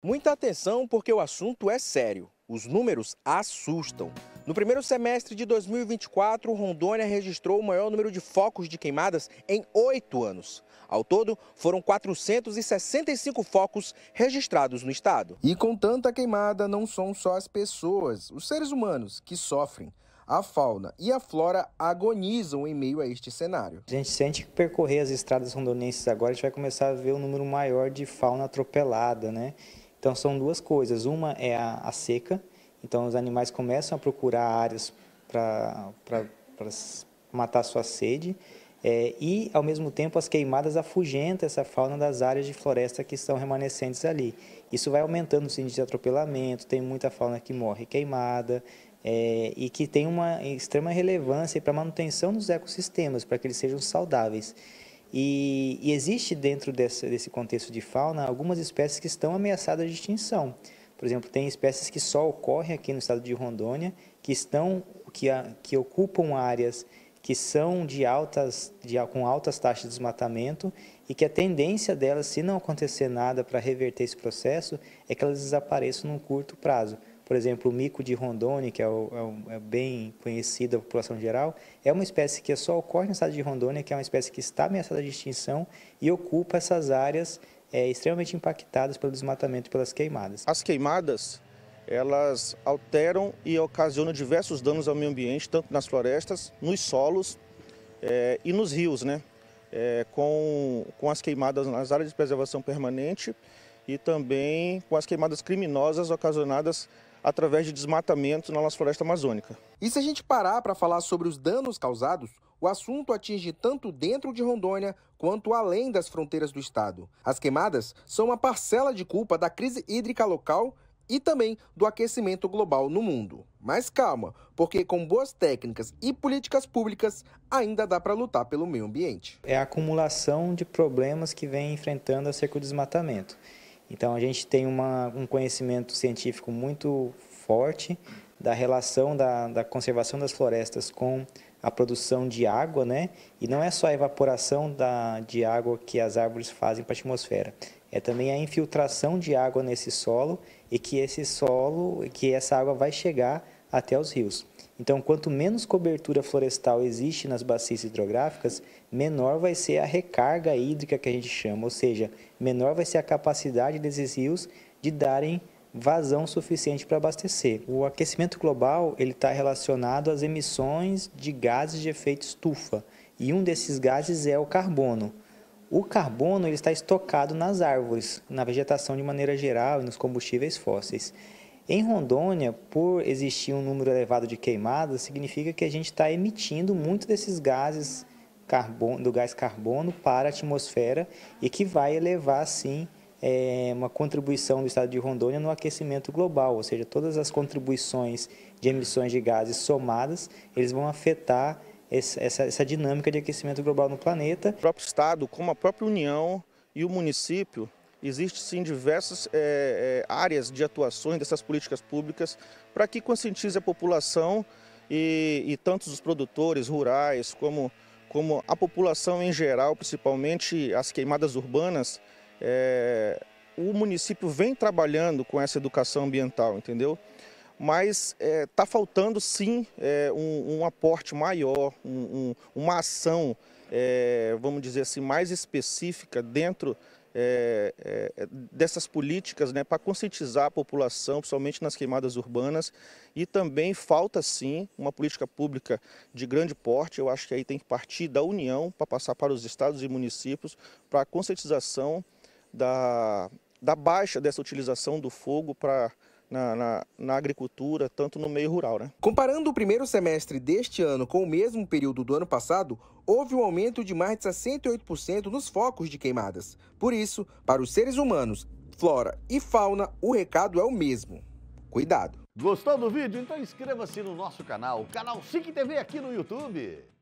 Muita atenção porque o assunto é sério. Os números assustam. No primeiro semestre de 2024, Rondônia registrou o maior número de focos de queimadas em 8 anos. Ao todo, foram 465 focos registrados no estado. E com tanta queimada, não são só as pessoas, os seres humanos, que sofrem. A fauna e a flora agonizam em meio a este cenário. Gente, se a gente percorrer as estradas rondonenses agora, a gente vai começar a ver um número maior de fauna atropelada, né? Então são duas coisas, uma é a seca, então os animais começam a procurar áreas para matar sua sede e ao mesmo tempo as queimadas afugentam essa fauna das áreas de floresta que estão remanescentes ali. Isso vai aumentando o índice de atropelamento, tem muita fauna que morre queimada e que tem uma extrema relevância para a manutenção dos ecossistemas, para que eles sejam saudáveis. E existe dentro desse contexto de fauna algumas espécies que estão ameaçadas de extinção. Por exemplo, tem espécies que só ocorrem aqui no estado de Rondônia, que ocupam áreas que são com altas taxas de desmatamento e que a tendência delas, se não acontecer nada para reverter esse processo, é que elas desapareçam num curto prazo. Por exemplo, o mico de Rondônia, que é bem conhecido da população geral, é uma espécie que só ocorre no estado de Rondônia, que é uma espécie que está ameaçada de extinção e ocupa essas áreas extremamente impactadas pelo desmatamento e pelas queimadas. As queimadas, elas alteram e ocasionam diversos danos ao meio ambiente, tanto nas florestas, nos solos e nos rios, né? Com as queimadas nas áreas de preservação permanente e também com as queimadas criminosas ocasionadas através de desmatamento na nossa floresta amazônica. E se a gente parar para falar sobre os danos causados, o assunto atinge tanto dentro de Rondônia quanto além das fronteiras do estado. As queimadas são uma parcela de culpa da crise hídrica local e também do aquecimento global no mundo. Mas calma, porque com boas técnicas e políticas públicas ainda dá para lutar pelo meio ambiente. É a acumulação de problemas que vem enfrentando acerca do desmatamento. Então a gente tem um conhecimento científico muito forte da relação da conservação das florestas com a produção de água, né? E não é só a evaporação de água que as árvores fazem para a atmosfera, é também a infiltração de água nesse solo e que essa água vai chegar até os rios. Então, quanto menos cobertura florestal existe nas bacias hidrográficas, menor vai ser a recarga hídrica que a gente chama, ou seja, menor vai ser a capacidade desses rios de darem vazão suficiente para abastecer. O aquecimento global está relacionado às emissões de gases de efeito estufa, e um desses gases é o carbono. O carbono está estocado nas árvores, na vegetação de maneira geral e nos combustíveis fósseis. Em Rondônia, por existir um número elevado de queimadas, significa que a gente está emitindo muito desses gases do gás carbono para a atmosfera e que vai elevar, sim, uma contribuição do estado de Rondônia no aquecimento global, ou seja, todas as contribuições de emissões de gases somadas, eles vão afetar essa dinâmica de aquecimento global no planeta. O próprio estado, como a própria União e o município, existem sim diversas áreas de atuações dessas políticas públicas para que conscientize a população e tanto os produtores rurais como a população em geral, principalmente as queimadas urbanas. O município vem trabalhando com essa educação ambiental, entendeu? Mas está faltando sim um aporte maior, uma ação, vamos dizer assim, mais específica dentro dessas políticas, né, para conscientizar a população, principalmente nas queimadas urbanas, e também falta sim uma política pública de grande porte. Eu acho que aí tem que partir da União para passar para os estados e municípios para a conscientização da baixa dessa utilização do fogo na agricultura, tanto no meio rural, né? Comparando o primeiro semestre deste ano com o mesmo período do ano passado, houve um aumento de mais de 68% nos focos de queimadas. Por isso, para os seres humanos, flora e fauna, o recado é o mesmo. Cuidado! Gostou do vídeo? Então inscreva-se no nosso canal, o canal SIC TV aqui no YouTube.